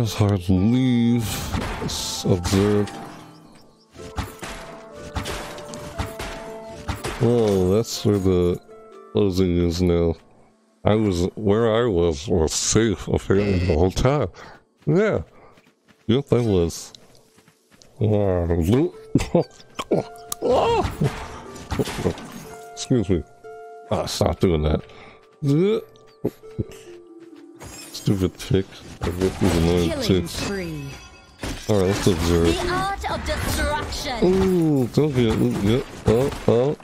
It's hard to leave. Let's observe. Whoa, that's where the closing is now. Where I was safe apparently the whole time. Yeah. Yep, I was. Excuse me. Ah, stop doing that. Stupid tick. Alright, let's observe. The art of destruction. Ooh, don't get it. Oh, oh,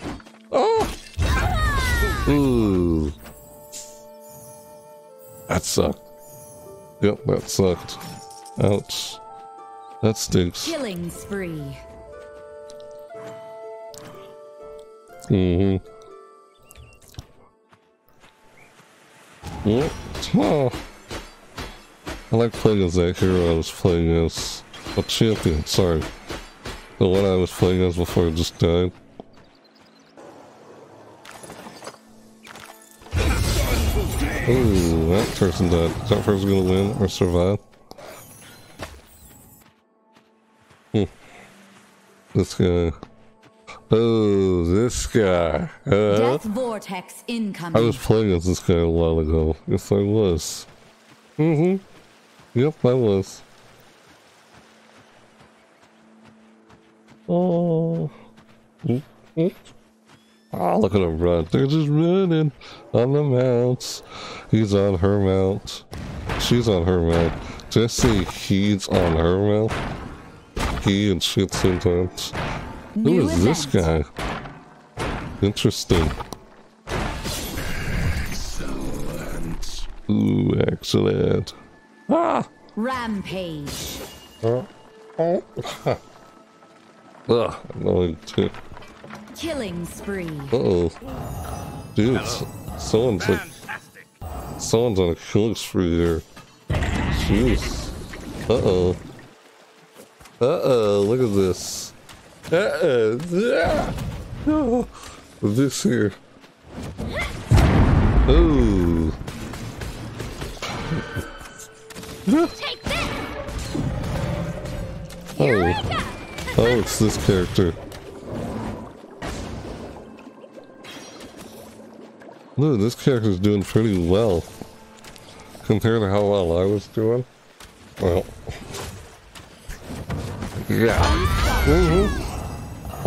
oh. Ooh. That sucked. Yep, that sucked. Ouch. That stinks. Killing spree. Mm-hmm. Yep. Oh. I like playing as that hero I was playing as. A champion, sorry. The one I was playing as before I just died. Ooh, that person died. Is that person gonna win or survive? Hmm. This guy. Oh, this guy. Death vortex incoming. I was playing as this guy a while ago. Yes, I was. Mm-hmm. Yep, I was. Oh. Mm-hmm. Oh, look at him run. They're just running on the mounts. He's on her mount. She's on her mount. Did I say he's on her mount? He and shit sometimes. Who is this guy? Interesting. Excellent. Ooh, excellent. Ah! Rampage. Oh. Ugh, annoying too. Killing spree. Uh-oh. Dude, someone's like... Someone's on a killing spree here. Jeez. Uh-oh. Uh-oh, look at this. Oh, this here. Oh. Take this. Oh. Oh, it's this character. Look, this character's doing pretty well compared to how well I was doing. Well. Yeah. Mm-hmm.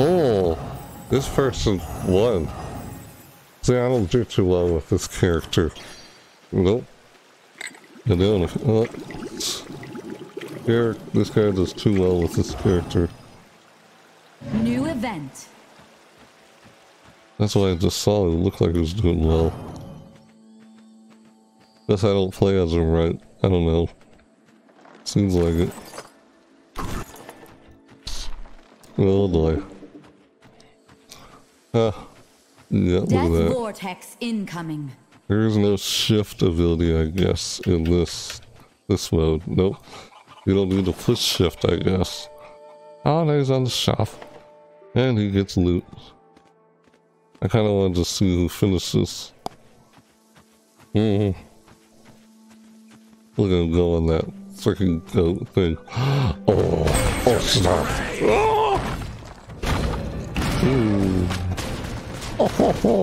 Oh, this person won. See, I don't do too well with this character. Nope. I don't. This guy does too well with this character. New event. That's why I just saw it. It looked like he was doing well. Guess I don't play as him right. I don't know. Seems like it. Oh boy. Yeah, look at that. Vortex incoming. There is no shift ability, I guess, in this mode. Nope. You don't need to push shift, I guess. Oh, now he's on the shop. And he gets loot. I kind of wanted to see who finishes. Mm-hmm. Look at him go on that freaking goat thing. Oh, oh, snap. Oh! Ooh. Oh, ho, ho.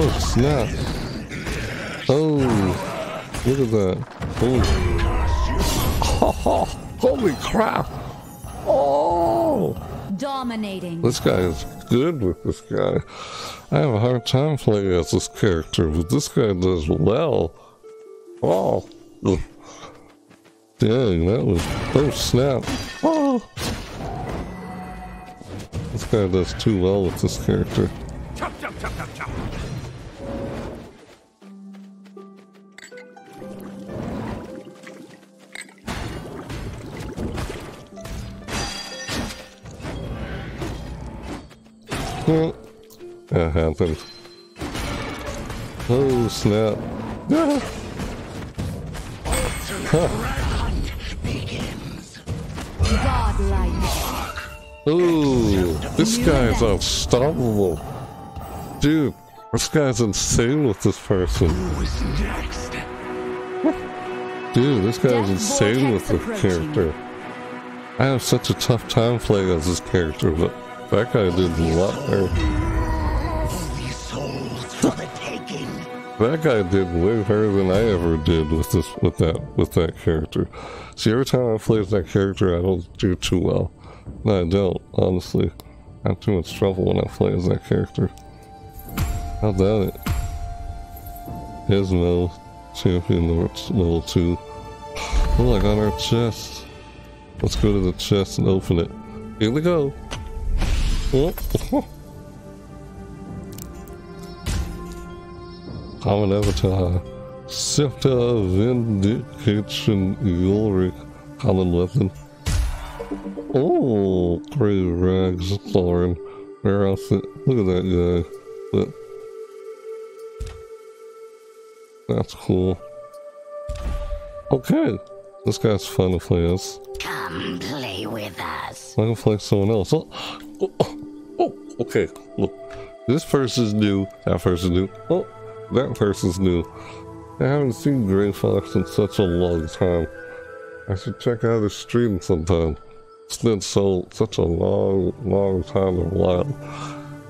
Oh, snap. Oh, look at that. Oh, holy crap. Oh, dominating. This guy is good with this guy. I have a hard time playing as this character, but this guy does well. Oh, dang, that was, oh, snap. Oh. This guy does too well with this character. Chop, chop, chop, chop, chop. Well, that happened. Oh, snap. Ah. Huh. God-like. Ooh, this guy is unstoppable. Dude, this guy's insane with this person. Who's next? Dude, this guy's insane with this character. I have such a tough time playing as this character, but that guy did a lot better. That guy did way better than I ever did with this, with that character. See, every time I play as that character, I don't do too well. No, I don't, honestly. I have too much trouble when I play as that character. How about it? His move. Champion level 2. Oh, I got our chest. Let's go to the chest and open it. Here we go. Oh. Common avatar. Scepter of Vindication Glory. Common weapon. Oh, gray rags, Thorin. Rare outfit. Look at that guy. But that's cool. Okay. This guy's fun to play as. Come play with us. I'm gonna play someone else. Oh, okay. Look. This person's new. That person's new. Oh, that person's new. I haven't seen Gray Fox in such a long time. I should check out his stream sometime. It's been such a long, long time in a while.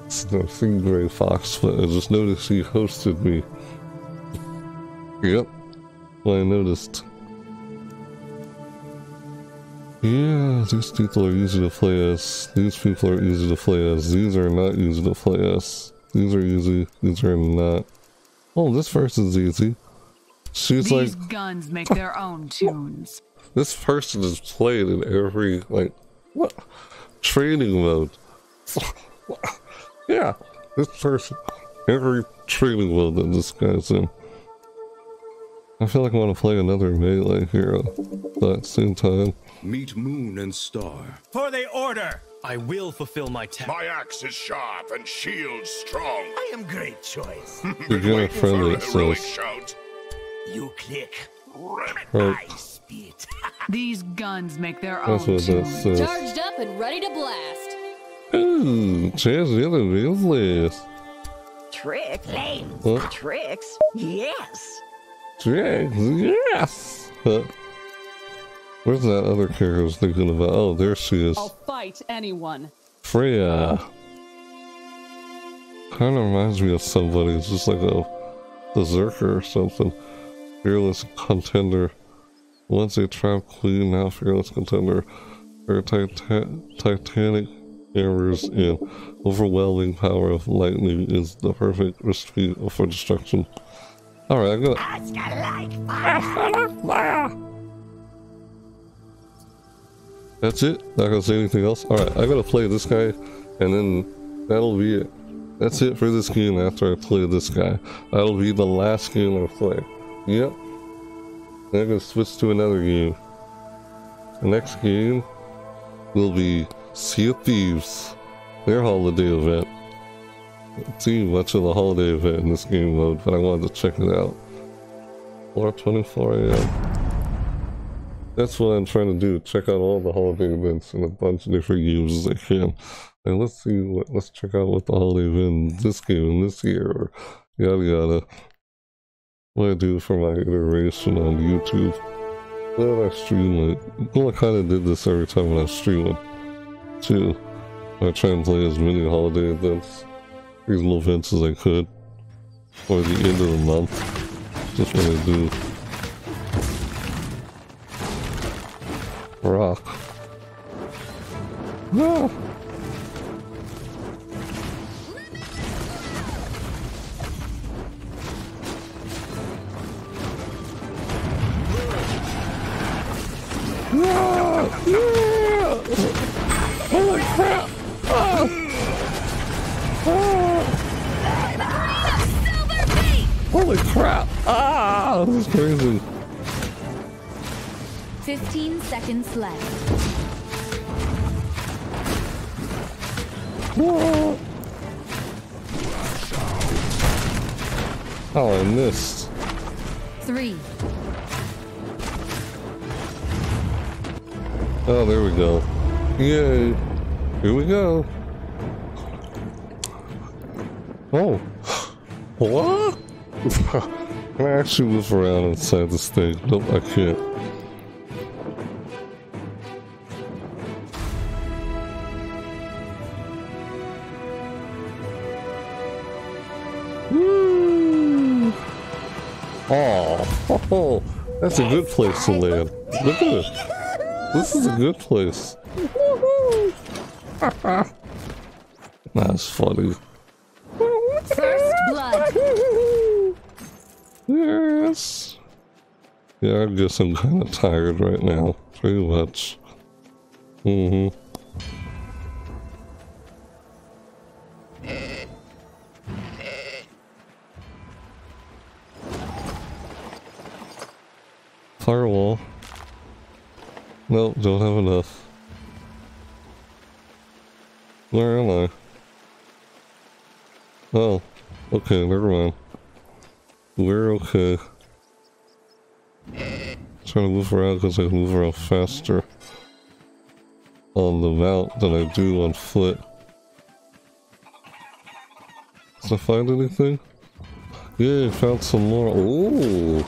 I've seen Gray Fox, but I just noticed he hosted me. Yep, I noticed. Yeah, these people are easy to play as. These people are easy to play as. These are not easy to play as. These are easy. These are not. Oh, this person's easy. She's like, these guns make their own tunes. This person is played in every, like, what? Training mode. Yeah, this person. Every training mode that this guy's in. I feel like I want to play another melee hero, but same time. Meet Moon and Star. For the order! I will fulfill my task. My axe is sharp and shield strong. I am great choice. You're gonna friendly shout. You click. Right. I spit. These guns make their own. That's what that says. Charged up and ready to blast. Ooh, chance the other wheels list. Trick. Flames. Huh? Tricks. Yes. Tricks, yes! Where's that other character I was thinking about? Oh, there she is. I'll fight anyone. Freya. Kinda reminds me of somebody. It's just like a berserker or something. Fearless contender. Once a trap queen, now fearless contender. Her titanic hammers and overwhelming power of lightning is the perfect recipe for destruction. All right, I'm gonna. That's it. Not gonna say anything else. All right, I'm gonna play this guy, and then that'll be it. That's it for this game. After I play this guy, that'll be the last game I play. Yep. Then I'm gonna switch to another game. The next game will be Sea of Thieves, their holiday event. See much of the holiday event in this game mode, but I wanted to check it out. 4:24 a.m. That's what I'm trying to do. Check out all the holiday events in a bunch of different games as I can. And let's see what. Let's check out what the holiday event in this game in this year or yada yada. What I do for my iteration on YouTube. Then I stream it. Well, I kind of did this every time when I stream it too. I try and play as many holiday events. These little events as I could for the end of the month. Just what I do. Rock. Ah. Ah. Yeah. Holy crap! Ah. Holy crap! Ah, this is crazy. 15 seconds left. Whoa. Oh, I missed. 3. Oh, there we go. Yay! Here we go. Oh, what? Can I actually move around inside this thing? Nope, I can't. Woo! Oh, oh, that's a good place to land. Look at it. This is a good place. That's funny. First blood. Yes. Yeah, I guess I'm kind of tired right now. Pretty much. Mm-hmm. Firewall. Nope, don't have enough. Where am I? Oh, okay, never mind. We're okay. I'm trying to move around because I can move around faster on the mount than I do on foot. Did I find anything? Yeah, I found some more. Ooh!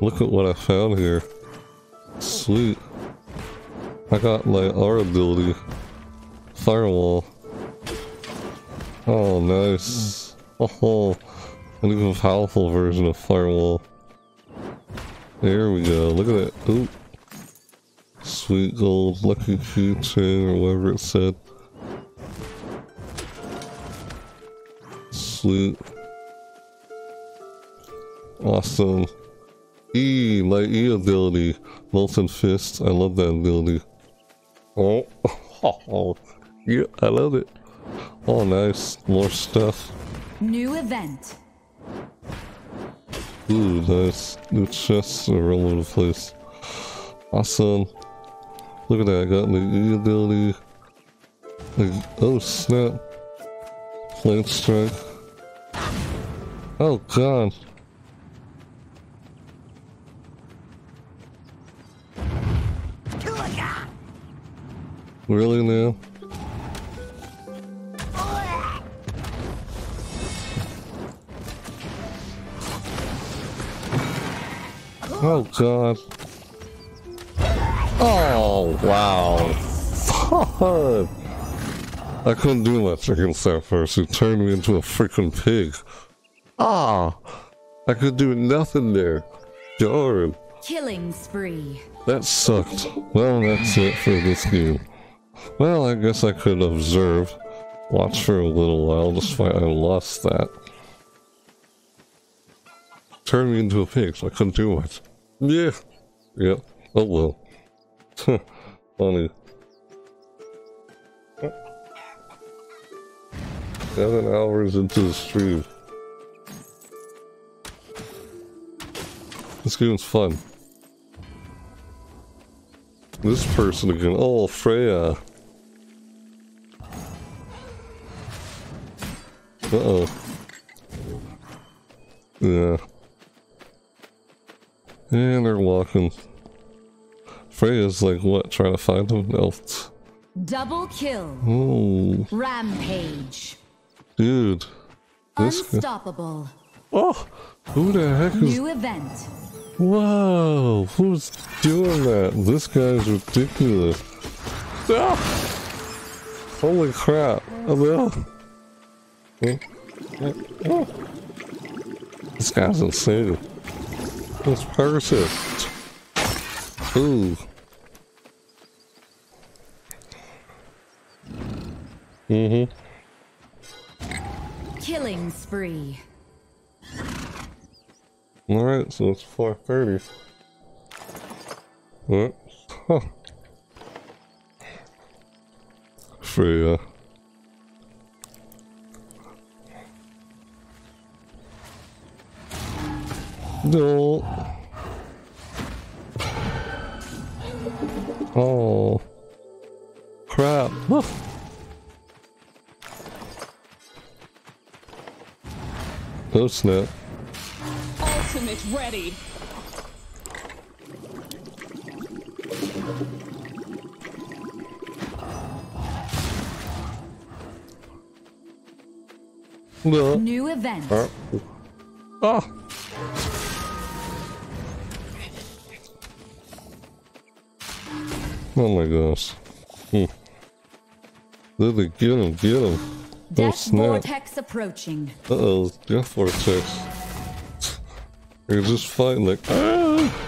Look at what I found here. Sweet. I got my R ability. Firewall. Oh, nice. Oh, an even powerful version of Firewall. There we go. Look at that. Oop. Sweet gold lucky keychain or whatever it said. Sweet. Awesome. E, my E ability. Molten Fist. I love that ability. Oh, oh, yeah, I love it. Oh, nice. More stuff. New event. Ooh, nice. New chests are all over the place. Awesome. Look at that. I got my E ability. Oh, snap. Flame strike. Oh, God. Really now? Oh god. Oh wow. Fuck. I couldn't do much against that first. It turned me into a freaking pig. Ah, I could do nothing there. Darn. Killing spree. That sucked. Well, that's it for this game. Well, I guess I could observe. Watch for a little while, just why I lost that. Turned me into a pig, so I couldn't do much. Yeah. Yep. Oh well. Funny. Oh. 7 hours into the stream. This game's fun. This person again. Oh, Freya. Uh-oh. Yeah. And they're walking. Freya's like, what, trying to find them? No. Double kill. Oh. Rampage. Dude. Unstoppable. Oh! Who the heck is... New event. Whoa! Who's doing that? This guy's ridiculous. Ah! Holy crap. Oh, no. Oh. This guy's insane. This person. Ooh. Mm-hmm. Killing spree. Alright, so it's 4:30. What? Huh. Freya. No. Oh. Crap. Woof. Oh snap. Ultimate ready. No. New event. Ah. Oh my gosh. Lily, get him, get him. Oh snap. Uh-oh, death vortex. You're just fighting like... Ah!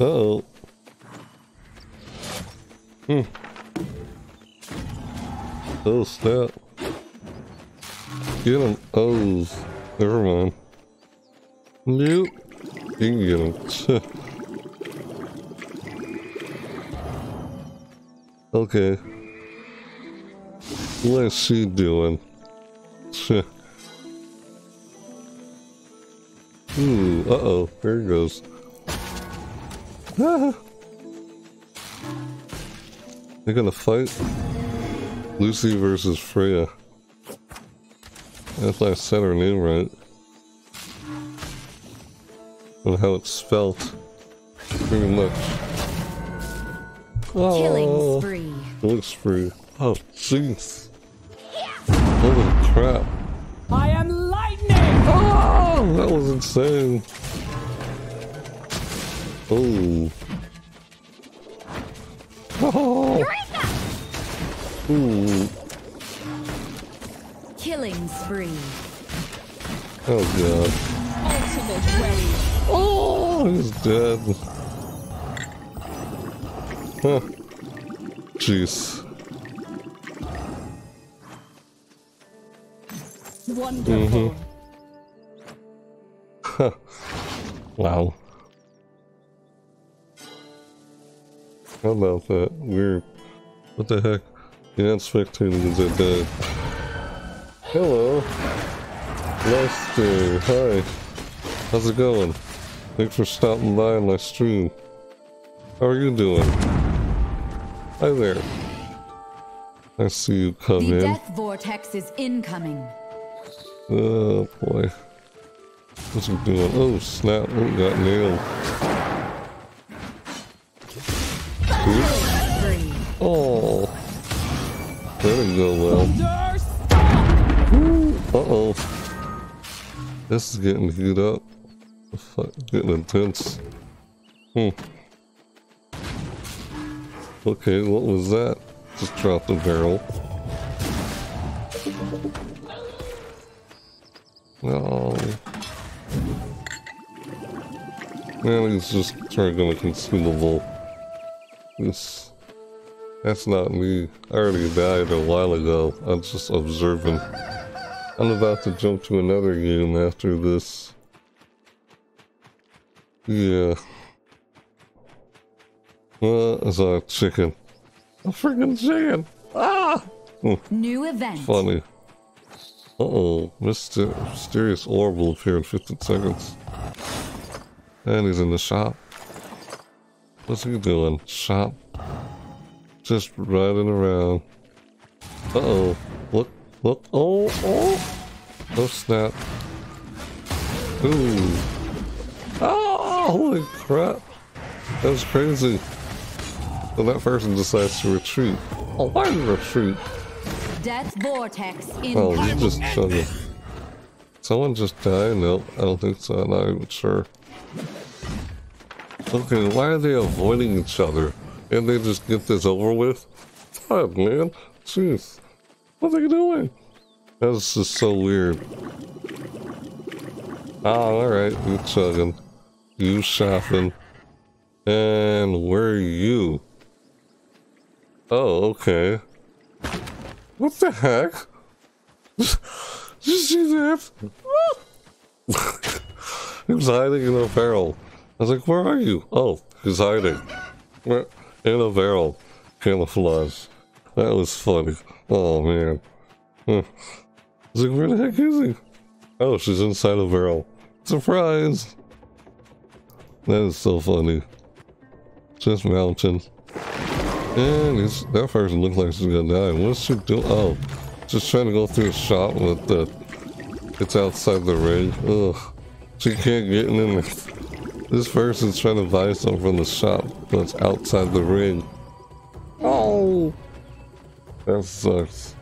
Uh-oh. Hmm. Oh snap. Get him. Oh, never mind. Nope. You can get him. Okay. What is she doing? Ooh, uh-oh, there he goes. Ah. They're gonna fight? Lucy versus Freya. If I said her name right. And how it's spelled. Pretty much. Oh, killing spree. Killing spree. Oh, jeez. Holy crap. I am lightning! Oh, that was insane. Oh. Oh. Ooh. Killing spree. Oh, God. Ultimate wave. Oh, he's dead. Huh. Jeez. Wonderful. Huh. Wow. How about that? Weird. What the heck? You're not spectating because I died. Hello. Nice day. Hi. How's it going? Thanks for stopping by my stream. How are you doing? Hi there. I see you come in. The death vortex is incoming. Oh boy. What's he doing? Oh snap, oh, got nailed. Oops. Oh. That didn't go well. Uh-oh. This is getting heated up. Getting intense. Hmm. Okay, what was that? Just dropped a barrel. No. Man, he's just trying to consumable. This. That's not me. I already died a while ago. I'm just observing. I'm about to jump to another game after this. Yeah. What is that chicken? A freaking chicken! Ah! New event. Funny. Uh-oh, mysterious orb will appear in 15 seconds. And he's in the shop. What's he doing? Shop? Just riding around. Uh-oh. Look, look. Oh, oh! Oh, snap. Ooh. Oh, holy crap. That was crazy. So that person decides to retreat. Oh, why retreat? Death vortex in. Oh, you just shut it. Someone just died? Nope, I don't think so. I'm not even sure. Okay, why are they avoiding each other? And they just get this over with? Fuck, man. Jeez. What are they doing? That's just so weird. Ah, alright. You chugging. You shopping. And where are you? Oh, okay. What the heck? Did you see that? He was hiding in a barrel. I was like, where are you? Oh, he's hiding. In a barrel. Camouflage. That was funny. Oh, man. I was like, where the heck is he? Oh, she's inside a barrel. Surprise! That is so funny. Just mountain. And that person looks like she's gonna die. What's she doing? Oh, just trying to go through a shop with the... It's outside the ring. Ugh. She can't get in there. This person's trying to buy something from the shop, but it's outside the ring. Oh! That sucks.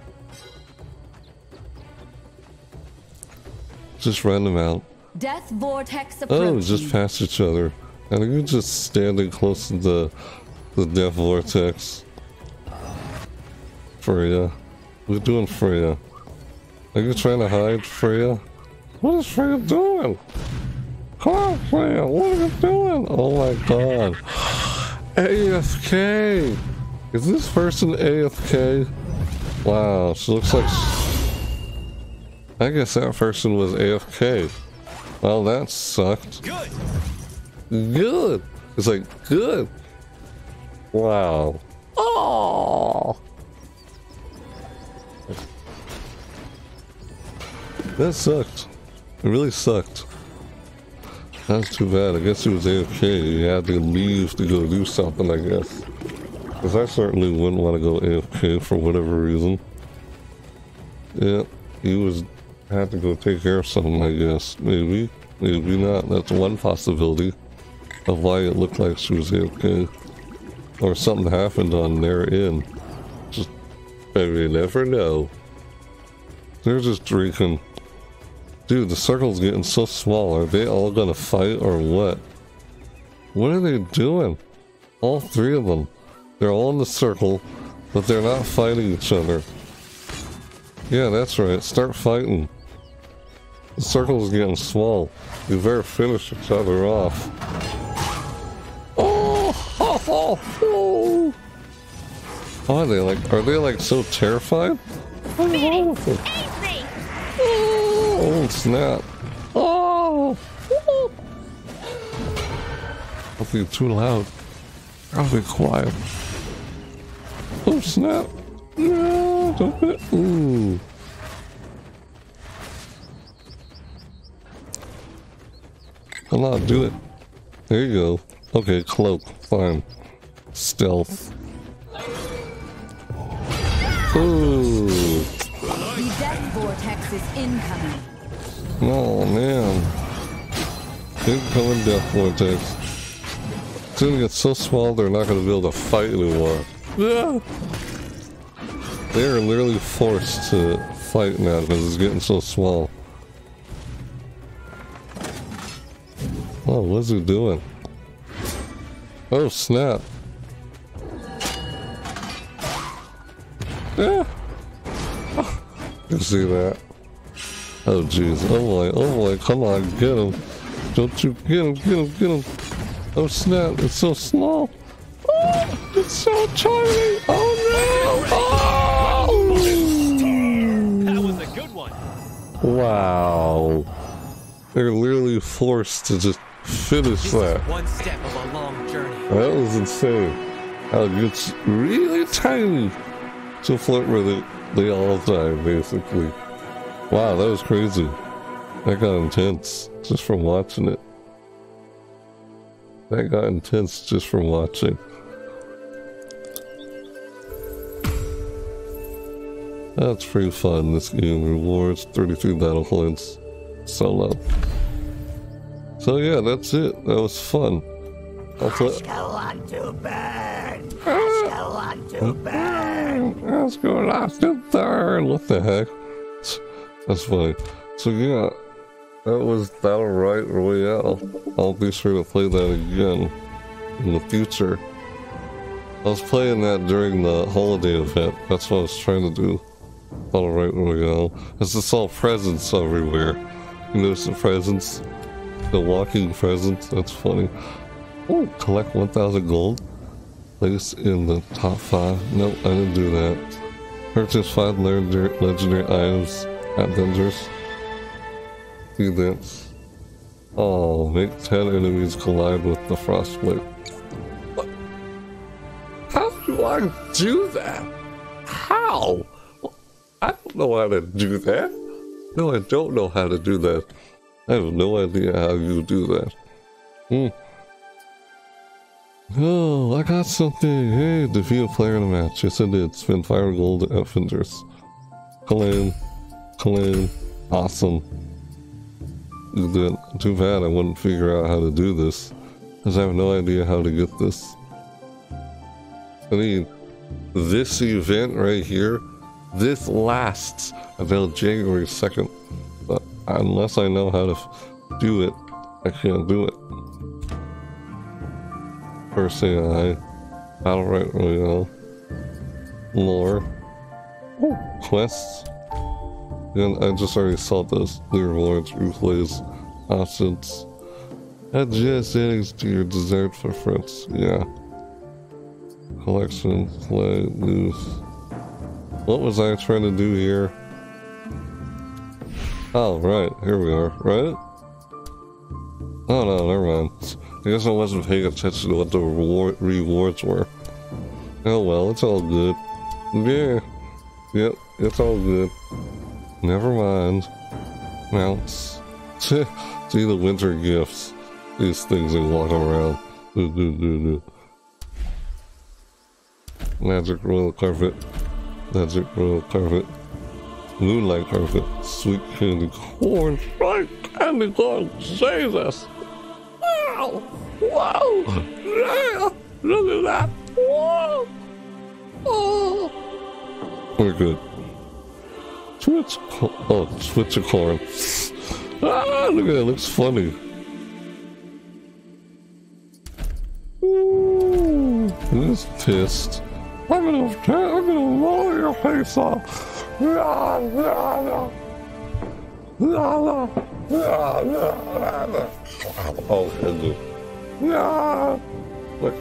Just random out. Death vortex approaching. Oh, just past each other. I think we're just standing close to the death vortex. Freya. We're doing Freya. Are you trying to hide Freya? What is Freya doing? Come on, Freya, what are you doing? Oh my god. AFK! Is this person AFK? Wow, she looks like... I guess that person was AFK. Well, that sucked. Good! It's like, good! Wow. Oh. That sucked. It really sucked. That's too bad. I guess it was AFK. You had to leave to go do something, I guess. Because I certainly wouldn't want to go AFK for whatever reason. Yeah, he was... had to go take care of something, I guess. Maybe. Maybe not. That's one possibility of why it looked like she was AFK. Or something happened on their end. Just... you never know. They're just drinking. Dude, the circle's getting so small. Are they all gonna fight or what? What are they doing? All three of them. They're all in the circle, but they're not fighting each other. Yeah, that's right. Start fighting. The circle's getting small. You better finish each other off. Oh! Oh! Oh! Oh! Are they like so terrified? Oh snap! Oh! Don't be too loud. I'll be quiet. Oh snap! No! Don't hit. Ooh! Come on, do it. There you go. Okay, cloak. Fine. Stealth. Ooh! The death vortex is incoming. Oh man. Incoming death vortex. It's gonna get so small they're not gonna be able to fight anymore. Yeah. They are literally forced to fight now because it's getting so small. Oh, what's he doing? Oh snap. Yeah. You see that? Oh jeez, oh boy, come on, get him. Don't you get him. Oh snap, it's so small. Oh, it's so tiny. Oh no! Oh! That was a good one. Wow. They're literally forced to just finish that. One step of a long journey. That was insane. How it gets really tiny to flirt with it. They all died, basically. Wow, that was crazy. That got intense just from watching it. That's pretty fun, this game. Rewards, 33 battle points, solo. So yeah, that's it. That was fun. Let's go on to bed. Let's go on to bed. What the heck? That's funny. So yeah, that was BattleRite Royale. I'll be sure to play that again in the future. I was playing that during the holiday event. That's what I was trying to do. BattleRite Royale. It's just all presents everywhere. You notice the presents? The walking presents. That's funny. Oh, collect 1,000 gold. Place in the top 5. Nope, I didn't do that. Purchase 5 legendary items at vendors. Do that. Oh, make 10 enemies collide with the frostbite. What? How do I do that? How? I don't know how to do that. No, I don't know how to do that. I have no idea how you do that. Oh, I got something! Hey, defeat a player in a match. Yes, I did. Spend 5 gold at vendors. Claim. Awesome. Too bad I wouldn't figure out how to do this, because I have no idea how to get this. I mean, this event right here, this lasts until January 2nd. But unless I know how to do it, I can't do it. first thing I BattleRite Royale. Lore. Ooh. Quests. And I just already saw this. Clear rewards, replays, options. Add GS settings to your desired preference. Yeah. Collection, play, move. What was I trying to do here? Oh, right. Here we are, right? Oh no, never mind. I guess I wasn't paying attention to what the rewards were. Oh well, it's all good. Yeah. Yep, it's all good. Never mind. Mounts. See the winter gifts. These things they walk around. Doo, doo, doo, doo. Magic royal carpet. Magic royal carpet. Moonlight carpet. Sweet candy corn. Right candy corn. Jesus. Wow. Wow. Yeah. Look at that. Wow. Oh. We're good. Twitch. Oh, Twitch a corn. Ah, look at that. Looks funny. Ooh. I'm just pissed. I'm gonna roll your face off. Oh, Henry. Like,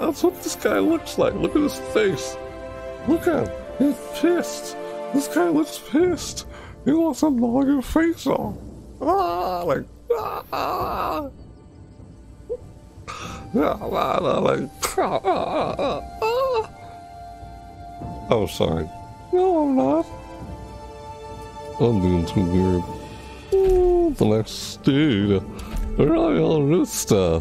that's what this guy looks like. Look at his face. Look at him. He's pissed. This guy looks pissed. He wants to knock your face off. Like, Oh, sorry. No, I'm not. I'm being too weird. Ooh, the next dude. Royal Rooster.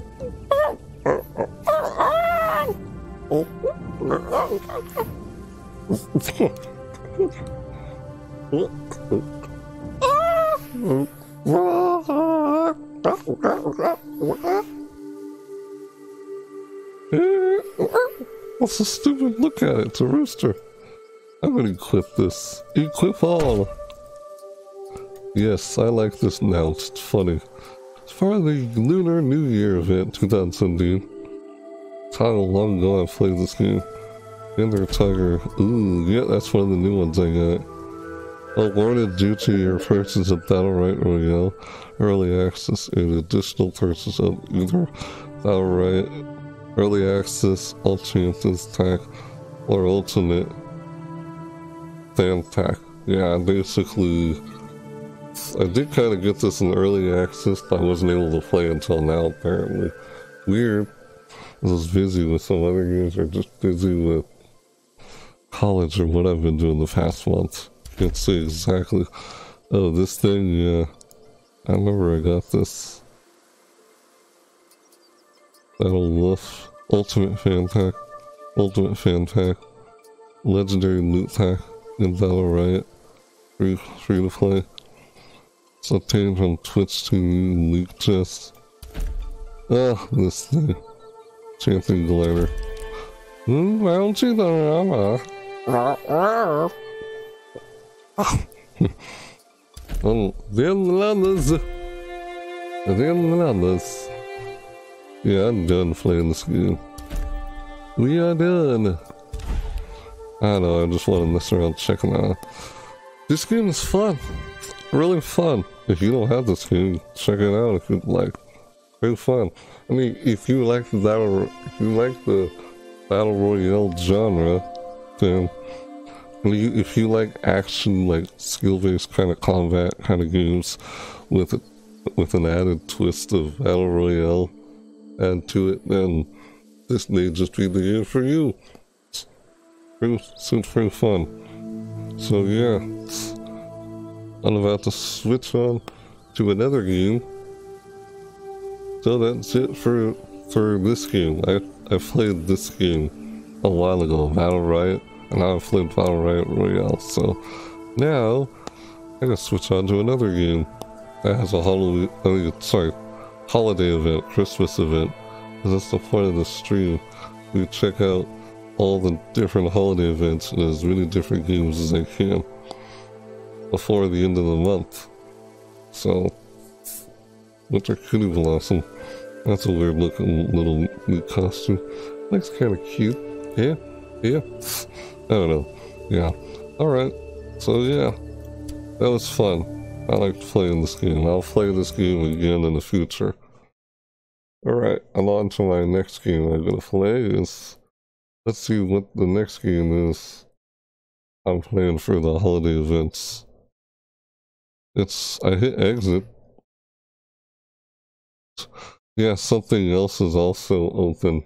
What's so stupid? Look at it. It's a rooster. I'm gonna equip this. Equip all! Yes, I like this now. It's funny. As far as the Lunar New Year event 2017. It's how long ago I played this game. Ender Tiger. Ooh, yeah, that's one of the new ones I got. Awarded due to your purchase of BattleRite Royale, Early Access, and additional purchase of either BattleRite, Early Access, All Champions Pack, or Ultimate. Pack. Yeah, basically, I did kind of get this in early access, but I wasn't able to play until now, apparently. Weird. I was busy with some other games, or just busy with college or what I've been doing the past month. Can't see exactly. Oh, this thing, yeah. I remember I got this. Battle Wolf. Ultimate Fan Pack. Ultimate Fan Pack. Legendary Loot Pack. In BattleRite, free to play. It's obtained from Twitch to Loot Chest. Ah, this thing. Chanting Glider. I don't see the rama. The Atlantis. Yeah, I'm done playing this game. We are done. I know, I just want to mess around checking out. This game is fun. It's really fun. If you don't have this game, check it out if you like. Very fun. I mean, if you like the Battle Royale genre, then if you like action, like skill-based kind of combat kind of games with an added twist of Battle Royale add to it, then this may just be the game for you. Seems pretty fun. So yeah, I'm about to switch on to another game. So that's it for this game. I played this game a while ago, BattleRite, and I played BattleRite Royale. So now I gotta switch on to another game that has a holiday event, Christmas event. That's the point of the stream. We check out all the different holiday events and as many different games as I can before the end of the month. So, Winter Kitty Blossom. That's a weird looking little new costume. Looks kind of cute. Yeah, yeah. I don't know. Yeah. All right. So yeah, that was fun. I liked playing this game. I'll play this game again in the future. All right. And on to my next game I'm gonna play is. Let's see what the next game is. I'm playing for the holiday events. I hit exit. Yeah, something else is also open.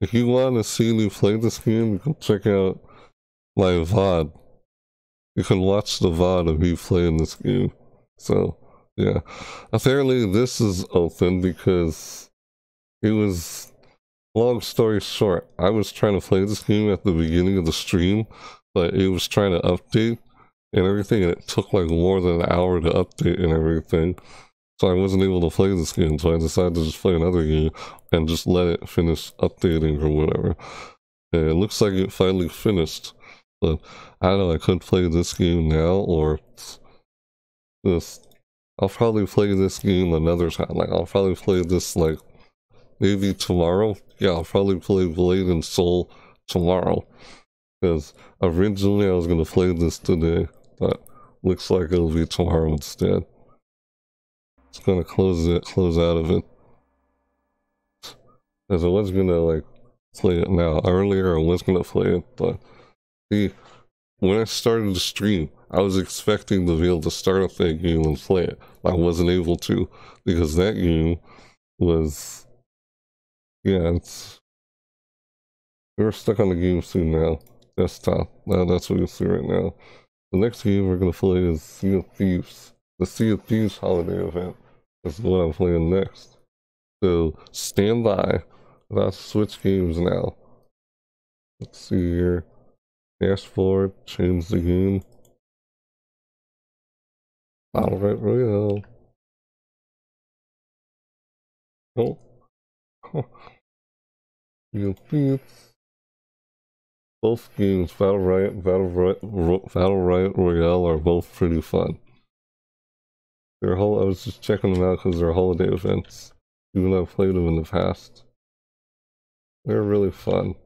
If you want to see me play this game, you can check out my VOD. You can watch the VOD of me playing this game. So, yeah. Apparently this is open because it was... Long story short, I was trying to play this game at the beginning of the stream, but it was trying to update and everything, and it took like more than an hour to update and everything. So I wasn't able to play this game, so I decided to just play another game and just let it finish updating or whatever. And it looks like it finally finished, but I don't know, I could play this game now, or just, I'll probably play this game another time. Like, I'll probably play this, like, maybe tomorrow. Yeah, I'll probably play Blade and Soul tomorrow, because originally I was going to play this today, but looks like it'll be tomorrow instead. It's going to close out of it, because I was going to like play it now. Earlier I was going to play it, but see, when I started the stream, I was expecting to be able to start up that game and play it. I wasn't able to, because that game was... Yeah, we're stuck on the game soon now. Desktop. Now that's what you see right now. The next game we're gonna play is Sea of Thieves. The Sea of Thieves holiday event. That's what I'm playing next. So stand by. I'll switch games now. Let's see here. Dashboard, change the game. BattleRite Royale. Oh. Both games, BattleRite Royale, are both pretty fun. I was just checking them out because they're holiday events, even though I've played them in the past. They're really fun.